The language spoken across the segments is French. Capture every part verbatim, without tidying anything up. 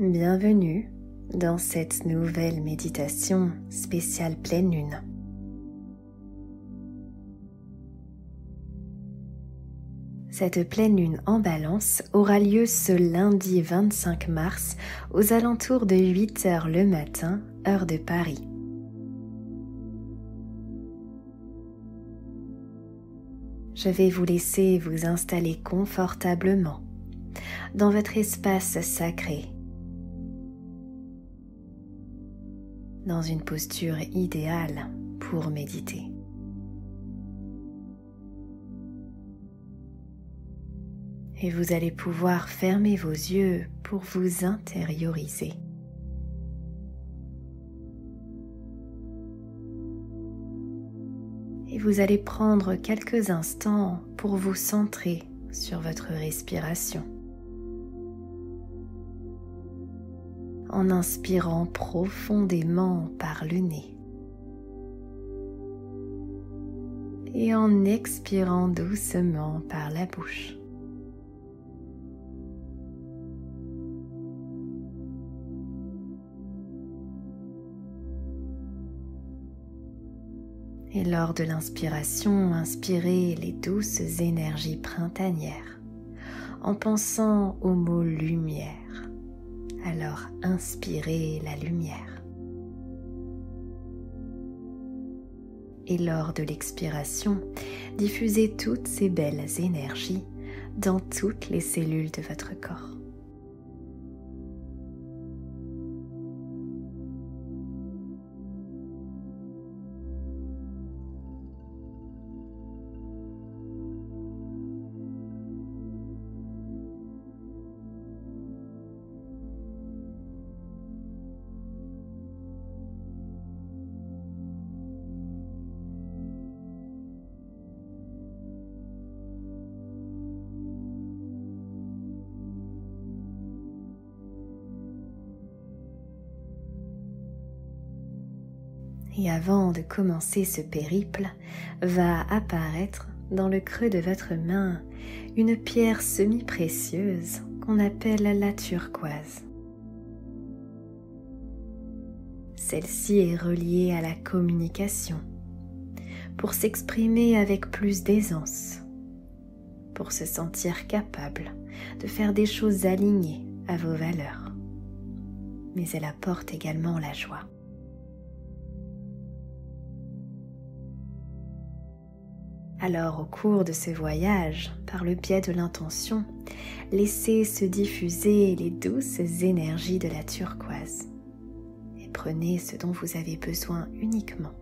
Bienvenue dans cette nouvelle méditation spéciale pleine lune. Cette pleine lune en balance aura lieu ce lundi vingt-cinq mars aux alentours de huit heures le matin, heure de Paris. Je vais vous laisser vous installer confortablement dans votre espace sacré, dans une posture idéale pour méditer. Et vous allez pouvoir fermer vos yeux pour vous intérioriser. Et vous allez prendre quelques instants pour vous centrer sur votre respiration. En inspirant profondément par le nez. Et en expirant doucement par la bouche. Et lors de l'inspiration, inspirez les douces énergies printanières en pensant au mot « lumière ». Alors inspirez la lumière. Et lors de l'expiration, diffusez toutes ces belles énergies dans toutes les cellules de votre corps. Et avant de commencer ce périple, va apparaître dans le creux de votre main une pierre semi-précieuse qu'on appelle la turquoise. Celle-ci est reliée à la communication, pour s'exprimer avec plus d'aisance, pour se sentir capable de faire des choses alignées à vos valeurs. Mais elle apporte également la joie. Alors, au cours de ce voyage, par le biais de l'intention, laissez se diffuser les douces énergies de la turquoise et prenez ce dont vous avez besoin uniquement.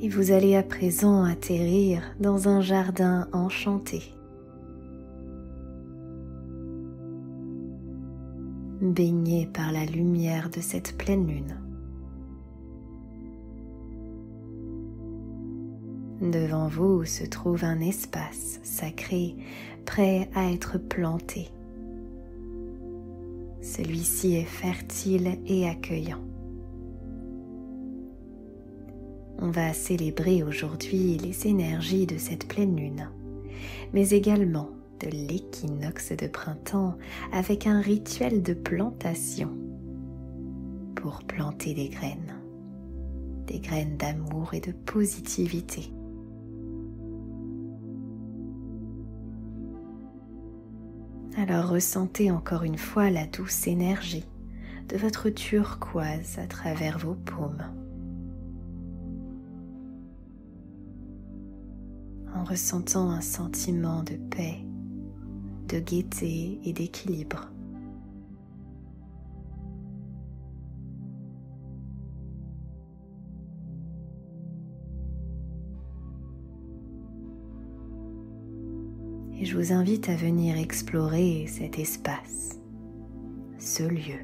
Et vous allez à présent atterrir dans un jardin enchanté. Baigné par la lumière de cette pleine lune. Devant vous se trouve un espace sacré prêt à être planté. Celui-ci est fertile et accueillant. On va célébrer aujourd'hui les énergies de cette pleine lune, mais également de l'équinoxe de printemps avec un rituel de plantation pour planter des graines, des graines d'amour et de positivité. Alors ressentez encore une fois la douce énergie de votre turquoise à travers vos paumes. En ressentant un sentiment de paix, de gaieté et d'équilibre. Et je vous invite à venir explorer cet espace, ce lieu,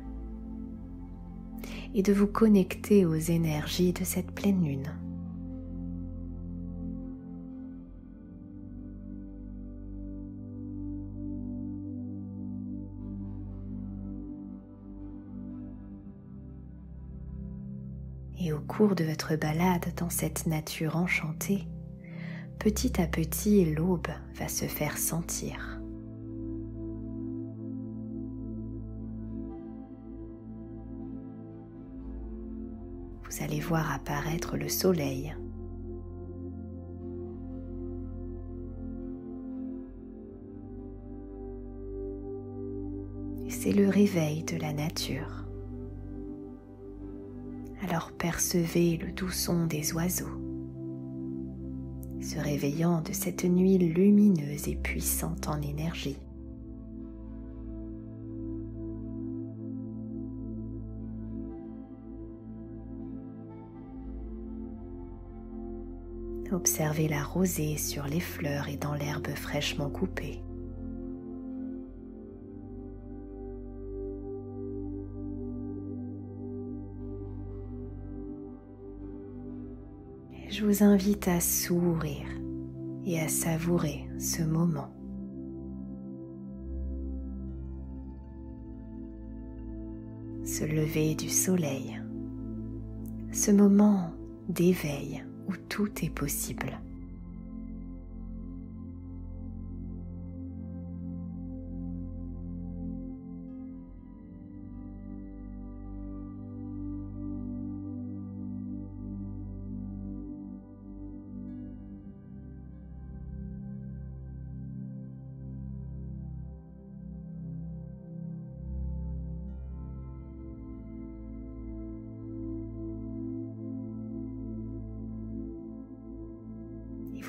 et de vous connecter aux énergies de cette pleine lune. Et au cours de votre balade dans cette nature enchantée, petit à petit, l'aube va se faire sentir. Vous allez voir apparaître le soleil. C'est le réveil de la nature. Alors percevez le doux son des oiseaux, se réveillant de cette nuit lumineuse et puissante en énergie. Observez la rosée sur les fleurs et dans l'herbe fraîchement coupée. Je vous invite à sourire et à savourer ce moment. Ce lever du soleil, ce moment d'éveil où tout est possible.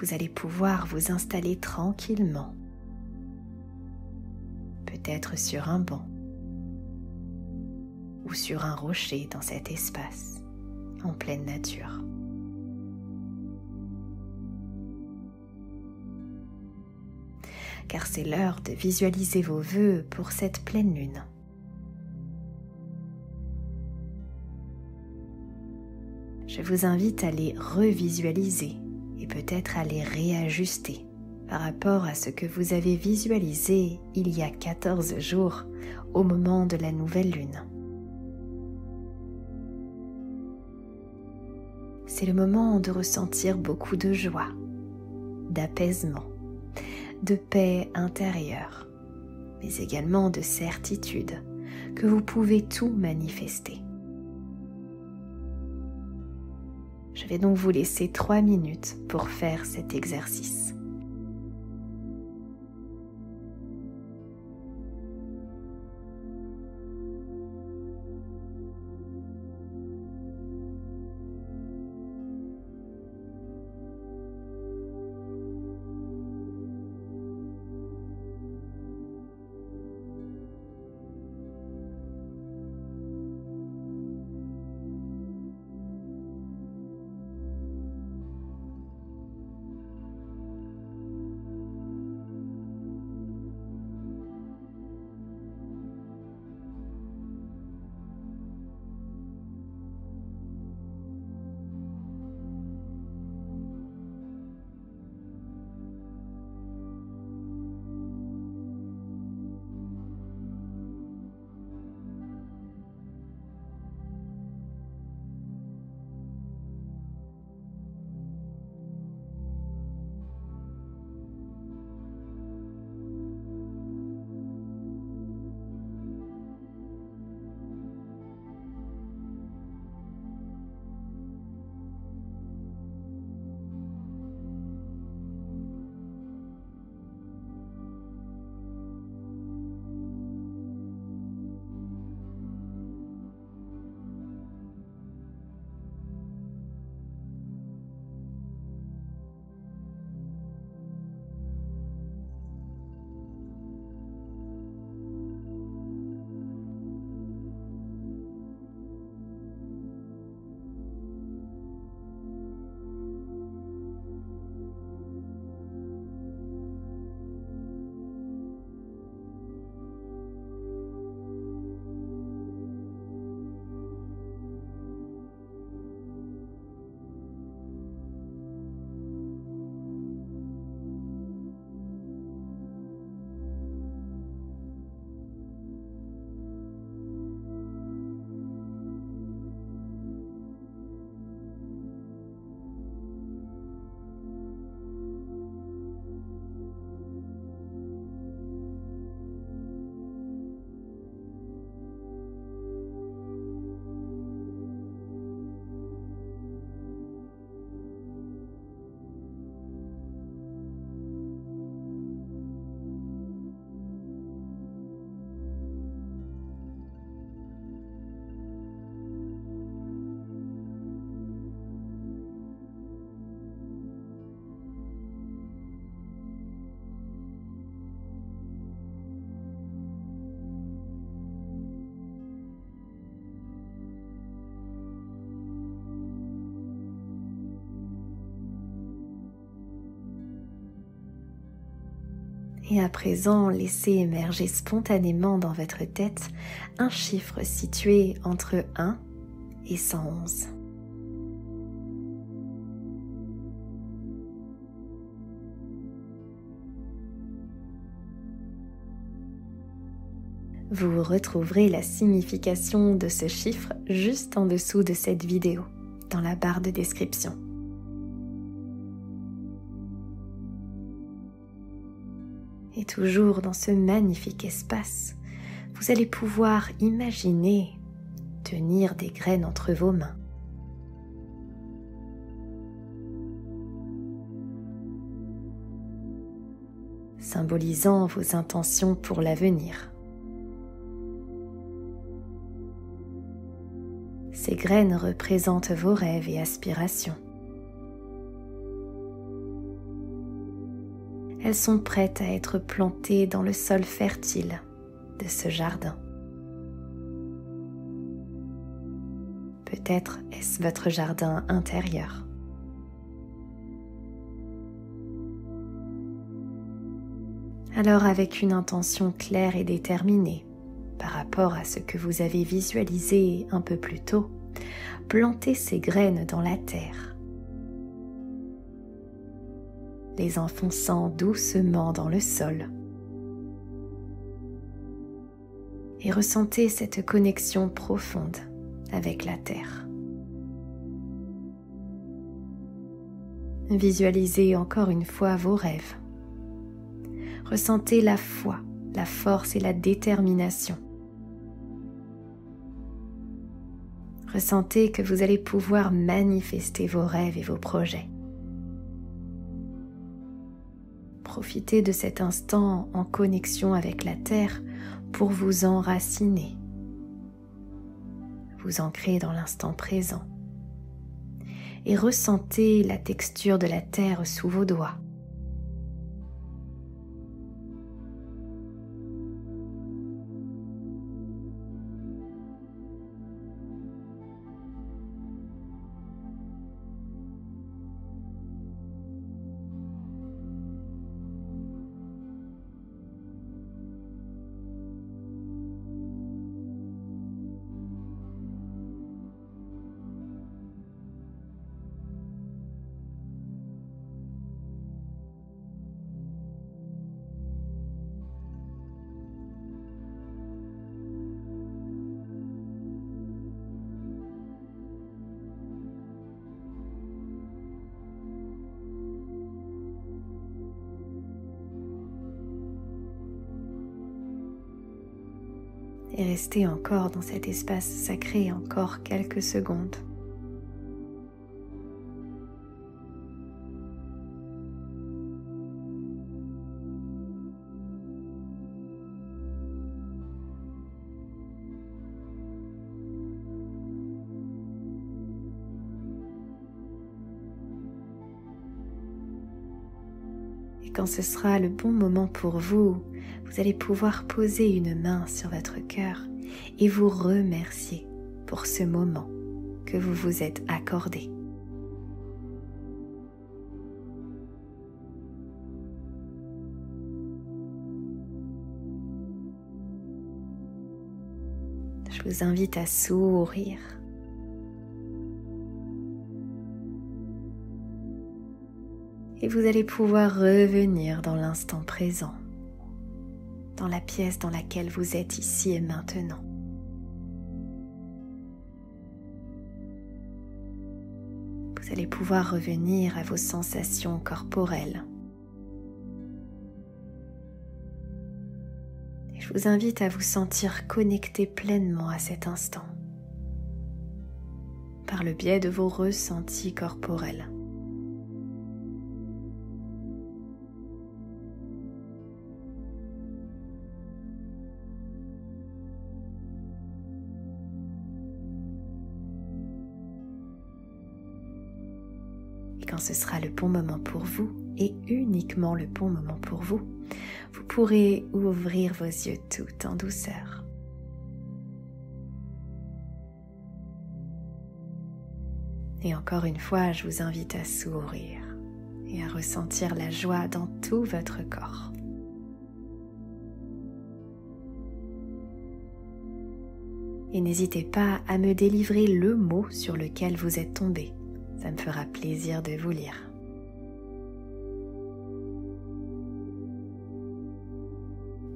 Vous allez pouvoir vous installer tranquillement, peut-être sur un banc ou sur un rocher dans cet espace, en pleine nature. Car c'est l'heure de visualiser vos vœux pour cette pleine lune. Je vous invite à les revisualiser. Et peut-être à les réajuster par rapport à ce que vous avez visualisé il y a quatorze jours au moment de la nouvelle lune. C'est le moment de ressentir beaucoup de joie, d'apaisement, de paix intérieure, mais également de certitude que vous pouvez tout manifester. Je vais donc vous laisser trois minutes pour faire cet exercice. Et à présent, laissez émerger spontanément dans votre tête un chiffre situé entre un et cent onze. Vous retrouverez la signification de ce chiffre juste en dessous de cette vidéo, dans la barre de description. Et toujours dans ce magnifique espace, vous allez pouvoir imaginer tenir des graines entre vos mains. Symbolisant vos intentions pour l'avenir. Ces graines représentent vos rêves et aspirations. Elles sont prêtes à être plantées dans le sol fertile de ce jardin. Peut-être est-ce votre jardin intérieur. Alors avec une intention claire et déterminée, par rapport à ce que vous avez visualisé un peu plus tôt, plantez ces graines dans la terre, les enfonçant doucement dans le sol. Et ressentez cette connexion profonde avec la terre. Visualisez encore une fois vos rêves. Ressentez la foi, la force et la détermination. Ressentez que vous allez pouvoir manifester vos rêves et vos projets. Profitez de cet instant en connexion avec la Terre pour vous enraciner, vous ancrer dans l'instant présent et ressentez la texture de la Terre sous vos doigts. Et restez encore dans cet espace sacré encore quelques secondes. Et quand ce sera le bon moment pour vous, vous allez pouvoir poser une main sur votre cœur et vous remercier pour ce moment que vous vous êtes accordé. Je vous invite à sourire. Et vous allez pouvoir revenir dans l'instant présent, dans la pièce dans laquelle vous êtes ici et maintenant. Vous allez pouvoir revenir à vos sensations corporelles. Et je vous invite à vous sentir connecté pleinement à cet instant, par le biais de vos ressentis corporels. Quand ce sera le bon moment pour vous, et uniquement le bon moment pour vous, vous pourrez ouvrir vos yeux tout en douceur. Et encore une fois, je vous invite à sourire et à ressentir la joie dans tout votre corps. et n'hésitez pas à me délivrer le mot sur lequel vous êtes tombé. Ça me fera plaisir de vous lire.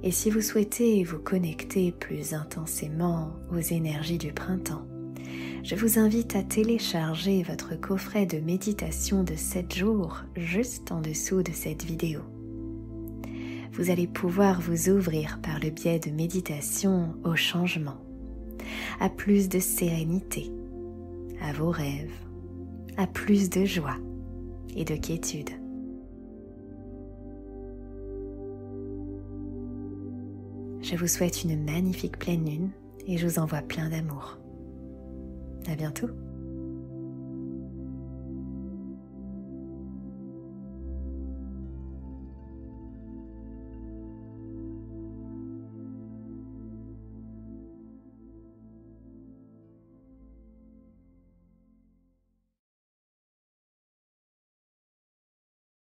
Et si vous souhaitez vous connecter plus intensément aux énergies du printemps, je vous invite à télécharger votre coffret de méditation de sept jours juste en dessous de cette vidéo. Vous allez pouvoir vous ouvrir par le biais de méditations au changement, à plus de sérénité, à vos rêves, à plus de joie et de quiétude. Je vous souhaite une magnifique pleine lune et je vous envoie plein d'amour. À bientôt!